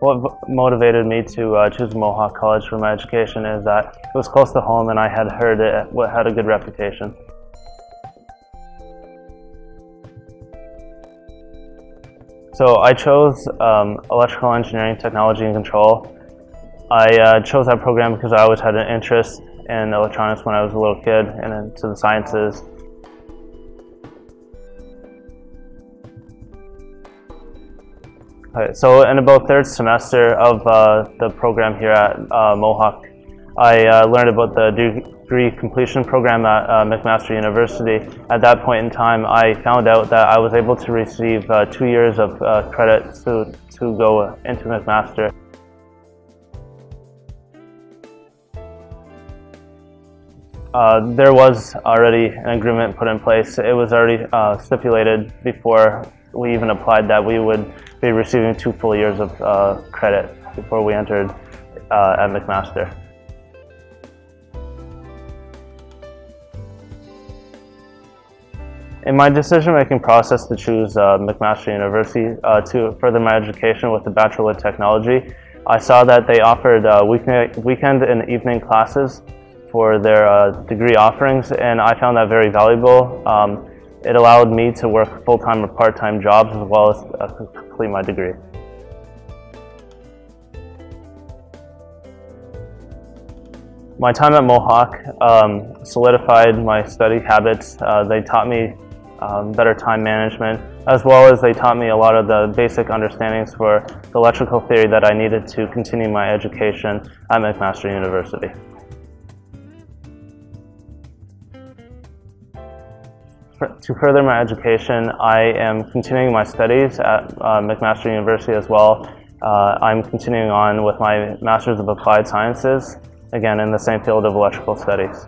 What motivated me to choose Mohawk College for my education is that it was close to home and I had heard it had a good reputation. So I chose Electrical Engineering Technology and Control. I chose that program because I always had an interest in electronics when I was a little kid and into the sciences. Okay, so in about third semester of the program here at Mohawk, I learned about the degree completion program at McMaster University. At that point in time, I found out that I was able to receive 2 years of credits to go into McMaster. There was already an agreement put in place. It was already stipulated before we even applied that we would be receiving 2 full years of credit before we entered at McMaster. In my decision-making process to choose McMaster University to further my education with the Bachelor of Technology, I saw that they offered weekend and evening classes for their degree offerings, and I found that very valuable. It allowed me to work full-time or part-time jobs as well as complete my degree. My time at Mohawk solidified my study habits. They taught me better time management, as well as they taught me a lot of the basic understandings for the electrical theory that I needed to continue my education at McMaster University. To further my education, I am continuing my studies at McMaster University as well. I'm continuing on with my Master's of Applied Sciences, again in the same field of electrical studies.